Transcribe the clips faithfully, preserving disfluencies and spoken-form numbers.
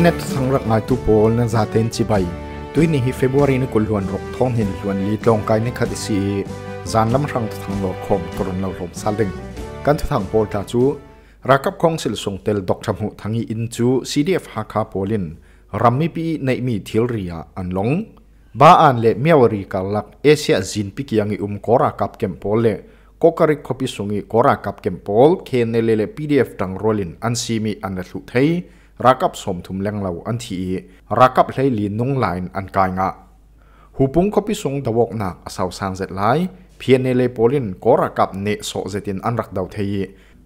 คินต์สังรักไงทุกโพลนั้นจะเต็นชิบายตัวนี้ฮีเฟบรุรีนี่กุลวันรกท้องหินวันลีลองกายนี่ขัดสีจานลำรังทั้งหลอดคมตรนเราลมซาดึงกันทั้งโพลตาจูรักกับของสิลส่งเตลดอกจมูกทั้งอินจูซีดีเอฟฮักฮาโพลินรัมมีปีในมีทิลเรียอันลงบ้านเล่เมียวรีกัลลักเอเชียจินพิกยังอุ้มกอรากับเกมโพลเล่ก็การิคบิสุงีกอรากับเกมโพลเคนเล่เล่พีดีเอฟดังโรลินอันซีมีอันเลุไทยรักับสมทุมแรงเราอันที่รักับไหลีนงไลน์อันกายงะหูปุงคบิสุงดวกหนักสาวสานเจ็ดไลเพียนเล่โพลินกอรากับเนโซเจตินอันรักดาวไทย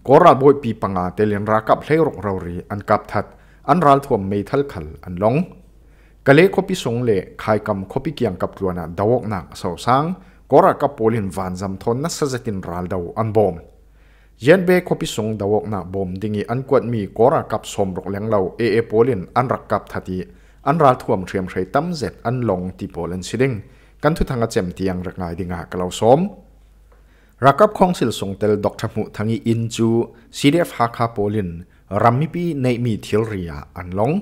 กอราบอยปีปังอาเตลินรักับไหลรกเรารีอันกับทัดอันรัลทวมเมทัลคัลอันลงกะเลคบิสุงเล่ขายกำคบิเกียงกับตัวน่ะดวกหนักสาวสางกอรากับโพลินวันจำทนนัสเจตินรัลดาวอันบอมยันเบคพิสงดาวกนาบอมดิ่งอันกวดมีกอรากับสมรกแหลงเราเอเอโพลินอันรักกับทัดีอันราท่วมเทียมใช้ตั้มเจ็ดอันลงที่โพลินสิดิงกันทุกทางกระเจมเตียงรักนายดิ่งากล่าวสมรักกับของสิลสงเตลดอกชมุทางอินจูซีเดฟฮักฮาโพลินรัมมิปีในมีทิลเรียอันลง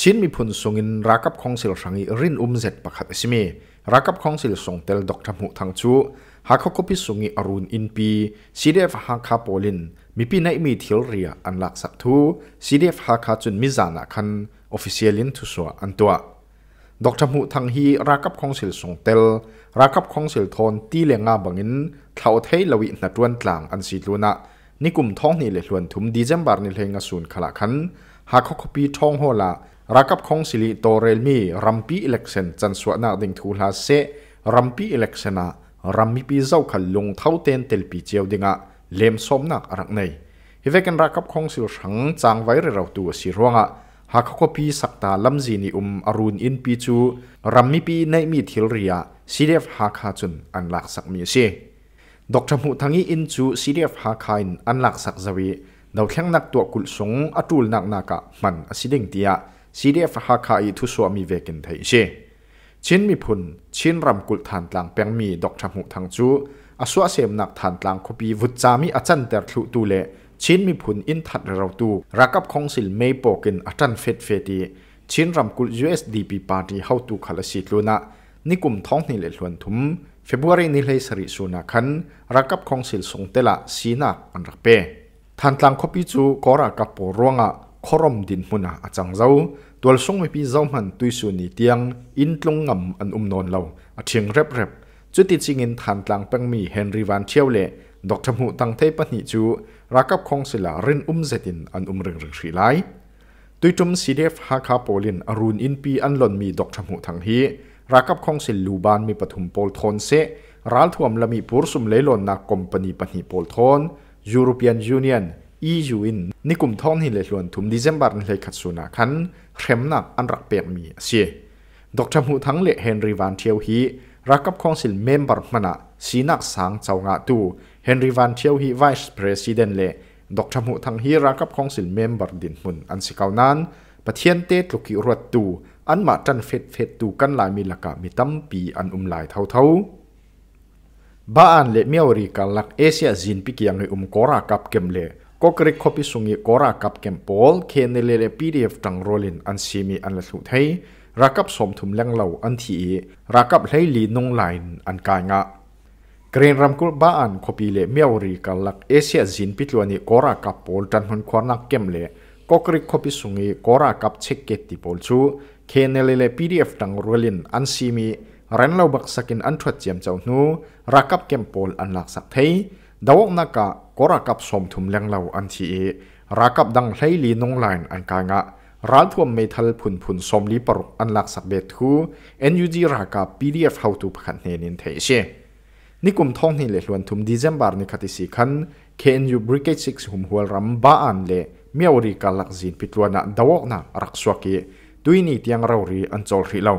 ชิ้นมีผลสงินรักกับของสิลสังอิรินอุมเจ็ดปะขัดสิเมรักกับของสิลสงเตลดอกชมุทางจูหากเขาก็พิสูจน์อรุณอินปีซีเดฟฮักคาโพลินมีปีในมีทิลเรียอันหลักสักทูซีเดฟฮักคาจุนมิจานะคันออฟฟิเชียลินทุสัวอันตัวดอกจมูกทางฮีรักกับของสิลสงเตลรักกับของสิลทอนตีเลงาบังอินเท่าไทยลวิณตวนกลางอันสีลูนะนิกุมท้องนี่เลยล้วนถุมดีเจมบาร์นิเลงาสูนขลักคันหากเขาก็พิท้องหัวละรักกับของสิลิโตเรลมีรัมปีอิเล็กเซนจันสวนาดิงทูลาเซรัมปีอิเล็กเซนารัมมีปีเจ้าขลุงเท่าเต้นเตลปีเจียวดิงะเล่มสมนักรักในฮิเวกันรักกับของสิลสังจางไว้เราตัวสิรวงะหากเขาปีสักตาลำจีนิอุมอรุณอินปีจูรัมมีปีในมีทิลเรียซีเดฟฮักฮาจุนอันหลักสักมีเซดอกจมูกทั้งอินจูซีเดฟฮักฮาอินอันหลักสักจวีดาวแข็งนักตัวกุลสงอตุลนักนักะมันอสิดิงเตียซีเดฟฮักฮาอิทุสวามีเวกันไทยเซชิ้นมีพุนชิ้นรำกุลฐานกลางเปียงมีดอกจมูกทางจูอสวะเสมนักฐานกลางคบีวุจามีอาจารย์เตอร์ทุตูเล่ชิ้นมีพุนอินทัดเราตูรักกับของสิลเมย์โปกินอาจารย์เฟดเฟตีชิ้นรำกุล ยู เอส ดี พี ปาร์ตี้เฮาตูขลัสิลูนะนิกุมท้องนี่เลยล้วนถุมเฟบรุรีนี่เลยสริสุนักขันรักกับของสิลสงเตละสีนักอันรักเป้ฐานกลางคบีจูกอรากับโปรวงะครมดินมุนะอาจารย์เจ้าตัวส่งไม่พิจารณาตุยสุนีเตียงอินลงงำอันอุ้มนอนเราอาเชียงเร็บๆจุดติดจริงฐานกลางเป็นมีเฮนรีวันเชียวเล่ดอกจมูกตั้งเทปนิจูรักกับของศิลารินอุ้มเจตินอันอุ้มเริงเริงสีไหลตุยจุมซีเดฟฮักคาโพลินอรุณอินปีอันหล่นมีดอกจมูกทางฮีรักกับของศิลลูบานมีปฐุมโพลทอนเซร้านทวมและมีปูร์สุมเลลอนนักคอมพานีปนิโพลทอนยูโรเปียนยูเนียนอียูอินนิกุมท้องหินเลยล้วนถุมดิเซมบาร์ในเลยขัดสุนัขันเข็มหนักอันรักเปียกมีเสียดอกจมูกทั้งเละเฮนรีวันเทียวฮีรักกับของสิลเมมบาร์มันะสีนักสางเจ้างาตูเฮนรีวันเทียวฮีไวส์ประธานเละดอกจมูกทั้งฮีรักกับของสิลเมมบาร์ดินมุนอันสิเกานั้นประเทียนเตะลูกกิรวดตูอันมาจันเฟดเฟดตูกันลายมีลักกะมีตั้มปีอันอุ้มลายเท่าเท่าบ้านเละเมียวรีกันลักเอเชียจินพิกยังในอุ้มกอรากับเกมเละก็กริคบิสุงีกอรากับเกมโพลเคนเลเลปีเดียฟดังโรลินอันซีมีอันละสุดให้รักกับสมทุมแรงเหล่าอันที่รักกับไหลีนงไลน์อันกายงะเกรนรัมกุลบ้านคบิเลเมียวรีกันลักเอเชียจินพิจวนีกอรากับโพลจันทร์ควานักเกมเลก็กริคบิสุงีกอรากับเช็คเกตติโพลชูเคนเลเลปีเดียฟดังโรลินอันซีมีเรนเหล่าบักสกินอันทวดเจียมเจ้าหนูรักกับเกมโพลอันหลักสักให้ดาวนักกะกอรากับสมทุมแรงเหล่าอันที่รักกับดังไหลีนงไลน์อันกางะร้านทวมเมทัลพุนพุนสมลีปรุกอันลักสับเบทูเอ็นยูจีรักกับปีเดียฟเฮาตูประคันเฮนินเทเชนิกุมท้องนี่เลยล้วนทุมดีเซมบาร์นิคติสิคันเคนยูบริเกตซิกหุมหัวรัมบ้านเล่เมียวรีกัลักจีนพิจวนะดาวนักรักสวกีตุยนี่เตียงเรารีอันจอลรีเหล่า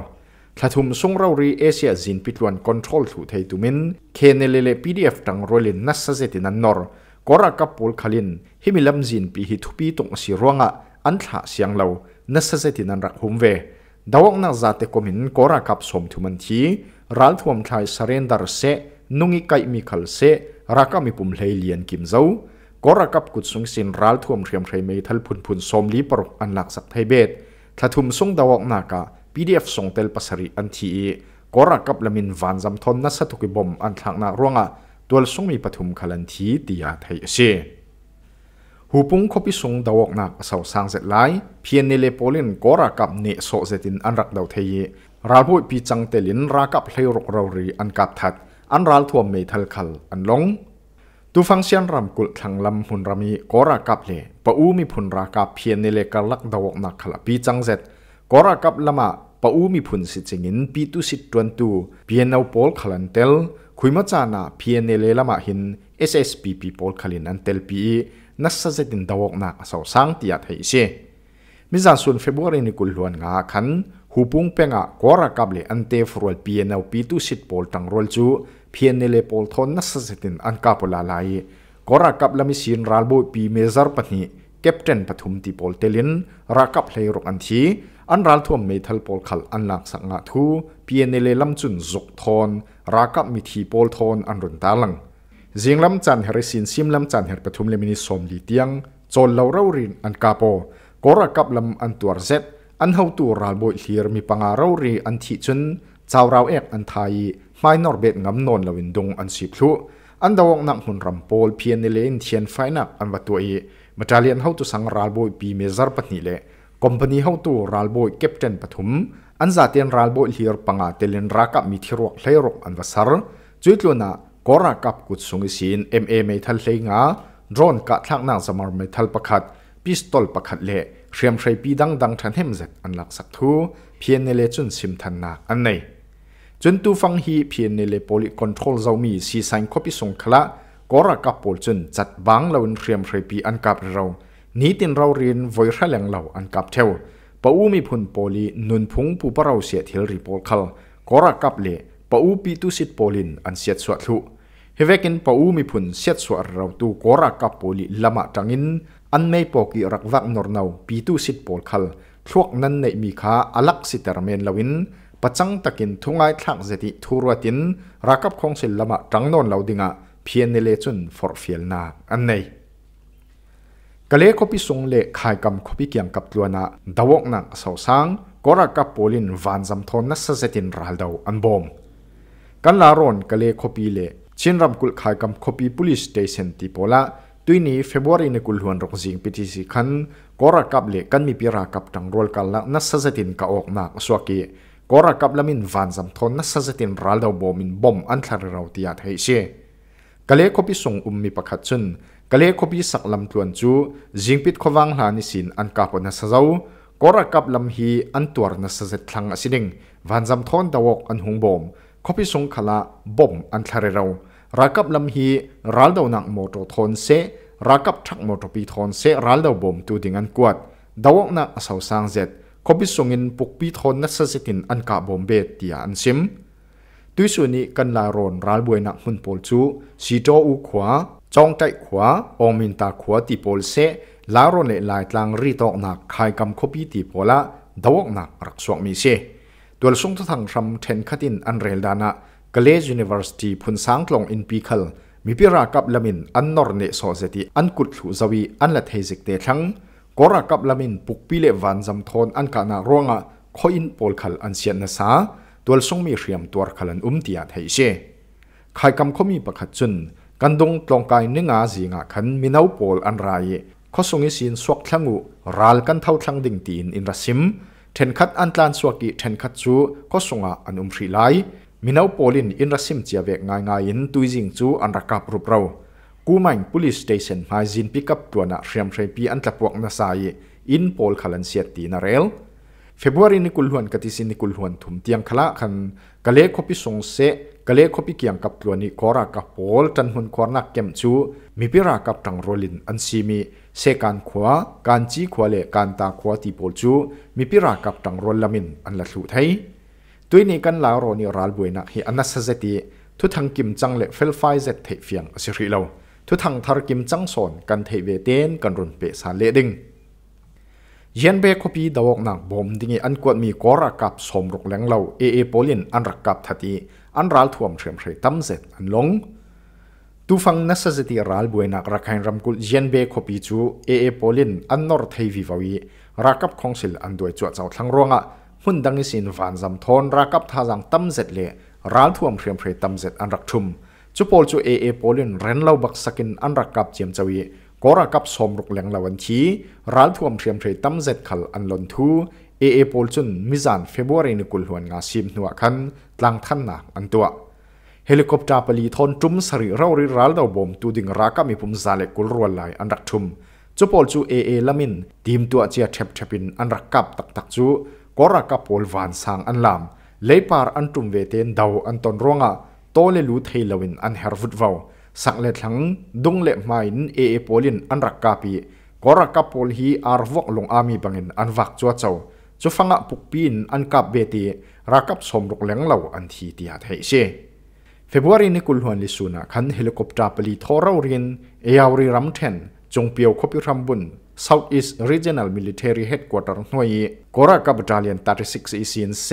ถ้าทุ่มสงเรารีเอเชียจินพิจวนคอนโทรลถูไทยตุมินเคนเลเลปีดีเอฟดังโรลินนัสเซตินันนอร์กอรากับโพลคาลินฮิมิลัมจินปีฮิทุปีตงสิรวงะอันท่าเสียงเรานัสเซตินันรักหุมเวดาวนักจัตเตกมินกอรากับสมทุมันทีรัลทวมไทยสเรนดาร์เซนุงิไกมิคัลเซรักามิปุ่มเลเลียนกิมเจ้ากอรากับกุดสงสินรัลทวมเทียมไทยเมทัลพุนพุนสมลีปรุกอันหลักสักไทยเบด ทัดทุมส่งดาวออกนักพีดีเอฟส่งเตลปัสรีอันทีกอรักกับละมินวันจำทนนัสตุกิบอมอันทางนักร่วงอ่ะตัวส่งมีปฐุมขลันทีตียาไทยเสียหูปุ่งคบิส่งดาวออกนักเสาสางเสร็จไล่เพียงในเลโปลินกอรักกับเนโซเซตินอันรักดาวไทยราบุยปีจังเตลินรักกับเฮโรกรารีอันกับทัดอันรัลทัวเมทัลคัลอันลงตูฟังเสียงรำกุลทางลำพุนรามีกอรักกับเล่ปะอูมีพุนรักกับเพียงในเลกลักดาวออกนักขลับปีจังเสร็จกอรักกับละมาปะอูมีพุนสิจิงินปีตุสิจวนตูเพียนเอาโพลขลันเตลคุยมาจานาเพียนเนเลละมาหิน เอส เอส พี พี โพลขลินอันเตลปีนัสเซตินดาวกนักสาวสังติยัดให้เสียมิจาส่วนเฟบรุยนิกุลลวนงาขันหูปุ่งเปงะกอรักกับเลอันเตฟรวลเพียนเอาปีตุสิจโพลตังรวลจูเพียนเนเลโพลทอนนัสเซตินอันกาปลาลายกอรักกับละมิสินรัลโบปีเมซาร์ปนีเก็บเจนปฐุมติโพลเตลินรักกับเฮโรอันทีอันรัลทวมเมทัลโพลขัลอันหลักสังอาทูเพียนเลลำจุนจกทอนรักกับมิธีโพลทอนอันรุนตาลังเสียงลำจันเฮริสินซิมลำจันเฮรปฐุมเลมินิสมลีเตียงจนเลาเร่ารินอันกาโปกอรักกับลำอันตัวเซตอันเฮาตัวรัลโบเฮียร์มีปังอาเร่ารีอันทิจุนชาวเราเอกอันไทยไม่นอร์เบตงำนนลวินดงอันสิพลุอันดาวนักหุ่นรำโพลเพียนเลนเทียนไฟนักอันวัตถุอีมาจาเลียนเฮาตัวสังรัลโบปีเมซาร์ปนีเลคอมพานีเฮาตัวรัลโบเก็บเจนปฐุมอันจัดเตียนรัลโบเฮียร์ปังอาเตลินรักกับมิธีรวกเฮโรอันวัสรจุดล้วนากอรักกับกุศลศิลป์เอ็มเอเมทัลเลงาโดรนกะทักนางสมารเมทัลประคัดพิสตอลประคัดเละเชียมใช้ปีดังดังทันเฮมเซตอันหลักสักทูเพียนในเลจุนซิมทันนักอันในจนตูฟังฮีเพียนในเลโพลิคอนโทรลเจ้ามีซีไซน์คบิส่งขละกอรักกับโพลจุนจัดบังเราเชียมใช้ปีอันกับเรานี้ตินเราเรียนไว้ระแหล่งเหล่าอันกับเทวปะอูมีพุนโพลีนุนพุงปูปะเราเสียเทลรีโพลคัลกอรักกับเละปะอูปีตุสิตโพลินอันเสียสวดลุเฮเวกินปะอูมีพุนเสียสวดเราตูกอรักกับโพลีละมาจังอินอันไม่ปอกิรักวักนอร์นาวปีตุสิตโพลคัลทวกนั้นในมีค่าอลักสิตรเมนลาวินปัจจังตะกินทุงไอทักเจติทูรัตินรักกับของศิลละมาจังนนลาวดิงะเพียนเนเลจุนฟอร์เฟียลนาอันในกะเลคบิส่งเละขายกำคบิเกียงกับตัวน่ะดาวนักสาวสังกอรักกับโพลินวันจำทนนัสเซตินรัลดาวอันบอมกันลารอนกะเลคบิเละชินรำกุลขายกำคบิ police station ติโพละตุยนี้เฟบรุยในกุลหวนรกจิงพิธีสิขันกอรักกับเละกันมีปีรักกับดังรอลกันละนัสเซตินกะออกนักสวกีกอรักกับละมินวันจำทนนัสเซตินรัลดาวบอมินบอมอันทารเราติยาไทยเชกะเลคบิส่งอุมมีประคัดชนกะเลคบิสักลำทวนจูจิงปิดขวังหานิสินอันกาปนัสเจ้ากอรักกับลำฮีอันตัวนัสเซตทังอสิดิงวันจำทนดาวกอันหงบอมคบิส่งขละบอมอันทะเรเรารักกับลำฮีรัลดาวนักโมโตทนเซรักกับทักโมโตปีทนเซรัลดาวบอมตูดิงอันกวดดาวนักสาวสางเจ็ดคบิส่งอินปุกปีทนนัสเซตินอันกาบอมเบตตีอันซิมตุยส่วนนี้กันลารอนรัลบวยนักมุนโพลจูสีโจอูขวาจองใจขวาอมินตาขวาติโพลเซลารอนเละลายตางรีตอกหนักขายกำคบีติโพละดาวหนักรักสวกมีเซตัวส่งทางรำเทนคดินอันเรลดานะกเลจยูนิเวอร์ซิตี้พุนสังกลงอินปีคัลมีพิรากับละมินอันนอร์เนโซเซติอันกุดหลูจวีอันละเทจิกเตชังกอรากับละมินปุกปีเลวันจำทนอันกานาร่วงะคอยอินโพลคัลอันเซียนนาซาตัวส่งมีเรียมตัวขลันอุ้มตียาไทยเช่ขายกำคมีประคัดจุนกันดงตรงกายเนื้องาสีงาขันมีน้าโพลอันไรข้อส่งอิสินสวกทั้งอุรัลกันเท่าทั้งดิ่งตีนอินรัสิมเทนคัดอันตานสวกิเทนคัดจูข้อส่งอันอุ้มรีไลมีน้าโพลินอินรัสิมเจียเวกง่ายง่ายอินตุยจิงจูอันรักกับรูปเรากูแมง police station ไฮจินพิกับตัวนักเรียมเรียบีอันตะพวกนาซายอินโพลขลันเสียตีนาเรลเฟบรุยนิคุลหวนกติสินิคุลหวนถุมเตียงขละขันกะเลคบิส่งเสกะเลคบิเกียงกับตัวนี้กอรักกับโพลจันหุนควานักเกมจูมีพิรากับตังโรลินอันซีมีเสการขวาการจีขวาเลการตาขวาตีโพลจูมีพิรากับตังโรลามินอันละลุไทยตัวนี้กันลาวรอนิรัลบุยนักฮีอันนัสเซติทุทังกิมจังเลเฟลไฟเซตเทเฟียงอสิริเลวทุทังทารกิมจังสอนกันเทเวเตนกันรุนเปสาเลดิงเย็นเบคบีดาวนักบอมดิ่งอันกวดมีกอรักกับสมรุกแหลงเหล่าเอเอโพลินอันรักกับทัดีอันรัลท่วมเชื่อมเชื่อตั้มเสร็จอันลงตูฟังนัสเซติรัลบวยนักรักแห่งรำกุลเย็นเบคบีจูเอเอโพลินอันนอร์ไทยวิวาวี รักับคงศิลอันด้วยจวดเจ้าทั้งร่วงอ่ะหุ่นดังนิสินฝันจำทนรักับท่าจังตั้มเสร็จเลยร้านท่วมเพียงเพยตั้มเสร็จอันรักชุมจุโพลจูเอเอโพลินเรนเล่าบักสกินอันรักกับเจียมจวีก็รักับสมรุกแหลงละวันชีร้านท่วมเพียงเพยตั้มเสร็จขลอันลนทูเอเอโพลจุนมิจานเฟบรุยนุกุลหวนงาซิมหนัวขันหลังท่านหนักอันตัวเฮลิคอปเตอร์ปลีทอนจุ่มสรีเราริรัลดาวบอมตูดิงรักกับมีพุ่มซาเลกุลรัวไหลอันรักชุมจุโพลจูเอเอละมินทีมตัวเจียเทปเทปินอันรักกับตักตักจูก็รักกับโพลวานสางอันลามเลปาร์อันจุ่มเวเทนดาวอันตอนร่วงอ่ะโตเลลูเทลวินอันเฮอร์ฟุตวาวสักเล็ดหลังดงเล็บไม้เอเอโพลินอันรักกับปีก็รักกับโพลฮีอาร์วกลงอามีบังเงินอันวักจัวเจ้าจะฟังปุกปีนอันกับเบตีรักกับสมรุกแหลงเหล่าอันทีตีหัดให้เช่เฟบรุยนี้กุลหวนลิสุนัขันเฮลิคอปเตอร์ปลีทอร์เราเรียนเอวรีรัมเทนจงเปียวคบยุรำบุญ South East Regional Military Headquarters หน่วยกอร์กับดาเลียนตาริสิกซีซีนเซ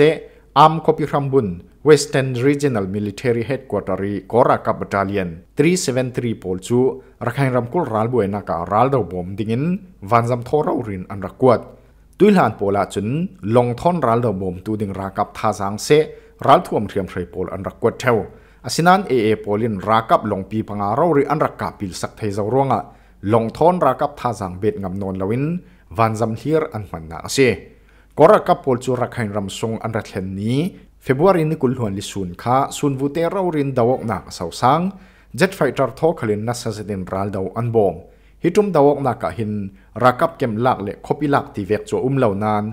อามคบยุรำบุญ Western Regional Military Headquarters กอร์กับดาเลียนสามร้อยเจ็ดสิบสาม ปอลจูรักให้รำกุลรัลบุยนักรัลดาวบอมดิ่งวันจำทอร์เราเรียนอันรักกวดตุยหลานโปลาจุนลงท่อนรัลดาวบอมตูดิ่งรักกับท่าสังเซรัลท่วมเทียมไทรโพลอันรักกวดเทวอาศินันเอเอโพลินรักกับหลงปีพังอาเราหรืออันรักกับปิลสักเทเจ้าร่วงอ่ะหลงทอนรักกับท่าสังเบ็ดงำนนลวินวันจำเฮียร์อันมันนาเซก็รักกับโพลจูรักให้รำทรงอันรักเห็นนี้เฟบรุยนี้กุลหวนลิสุนค่ะซุนวูเตเราหรือดาวกนักเสาสังเจ็ดไฟตร์ทอคลินนัสเซตินรัลดาวอันบอมฮิตุมดาวกนักหินรักกับเกมหลักเล็กคบิลักที่เวกจัวอุ้มเหล่านาน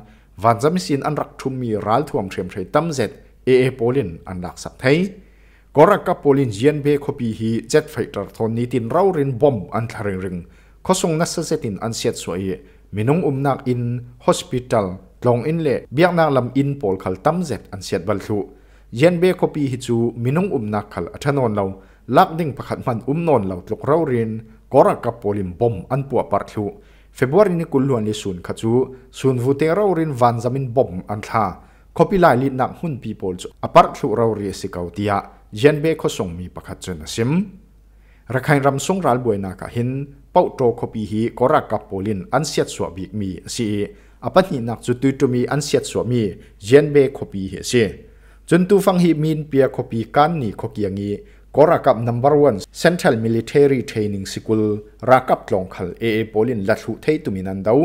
วันจำสินอันรักทุมมีรัลท่วมเทียมใช้ตั้มเจ็ดเอเอโพลินอันรักสักเทกอรักกับโพลินเจียนเบคบีฮีเจ็ดไฟตร์ทอนนี้ตินเราเรียนบอมอันทาริงริงข้อส่งนัสเซตินอันเสียดสวยมินงอุมนักอินฮอสพิทัลลงอินเล่เบียกนักลำอินโพลขัลตั้มเจ็ดอันเสียดบัลลุเจียนเบคบีฮิจูมินงอุมนักขัลอัชนนเราลักดิ่งประคัดมันอุ้มนนเราตกเราเรียนกอรักกับโพลินบอมอันปัวปัลลุเฟบรุยนี้กุลวนลิสุนขจูสุนวูเตเราเรียนวันจามินบอมอันท่าคบิลายลิดนักหุ่นปีโพลจูอปาร์ลุเราเรียสิเกาตียาเย็นเบคส่งมีประคัดจนซิมรักให้รำส่งรัลบวยนักหินเป้าโตคบีฮีก็รักกับโพลินอันเสียดสวบีมีสีอปัตตินักจุดตุมีอันเสียดสวมีเย็นเบคบีฮีสีจนตูฟังฮีมินเปียคบีกันนี่คบีอย่างนี้ก็รักกับ number one Central Military Training School รักกับหลงขัลเอเอโพลินลัดหุเทตุมินันดาว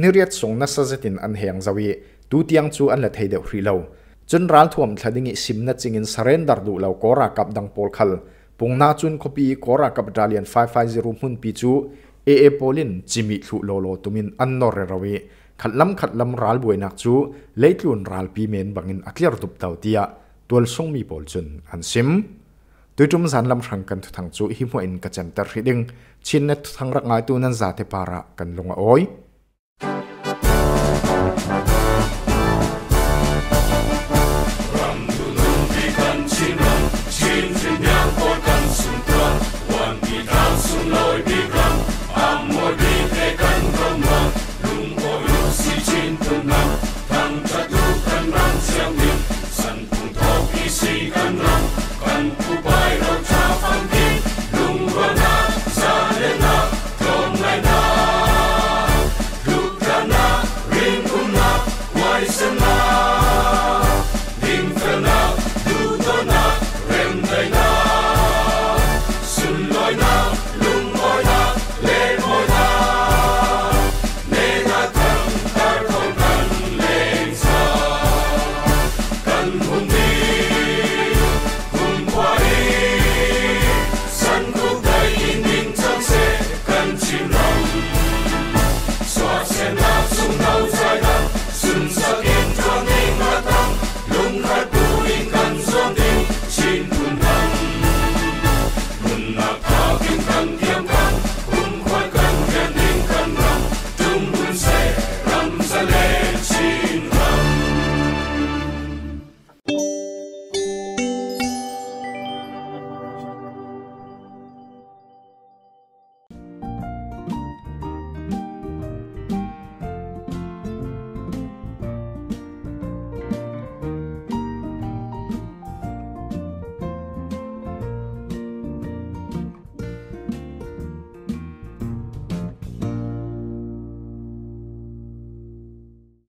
นิเรียตส่งนัสเซตินอันเฮียงจวีตูเตียงจูอันละเทเดวรีเลวจนร้านท่วมทัดงิสิมนัดจิงินสเรนดาร์ดูเหล่ากอรักกับดังโพลคัลปุงนาจุนคบีกอรักกับดาเลียนไฟไฟซิรุมหุ่นปีจูเอเอโพลินจิมิลุโลโลตุมินอันนอร์เรรเวขัดล้ำขัดล้ำร้านบวยนักจูเลี้ยลุนร้านปีเมนบังอินอักเลียร์ตุบเตาเตียตัวลส่งมีโพลจุนอันซิมตัวจุ่มสันลำชังกันทุกทางจูฮิมหัวอินกระจันตร์ริดึงชินเนทุกทางรักง่ายตัวนั้นซาเทปาระกันลงอ้อย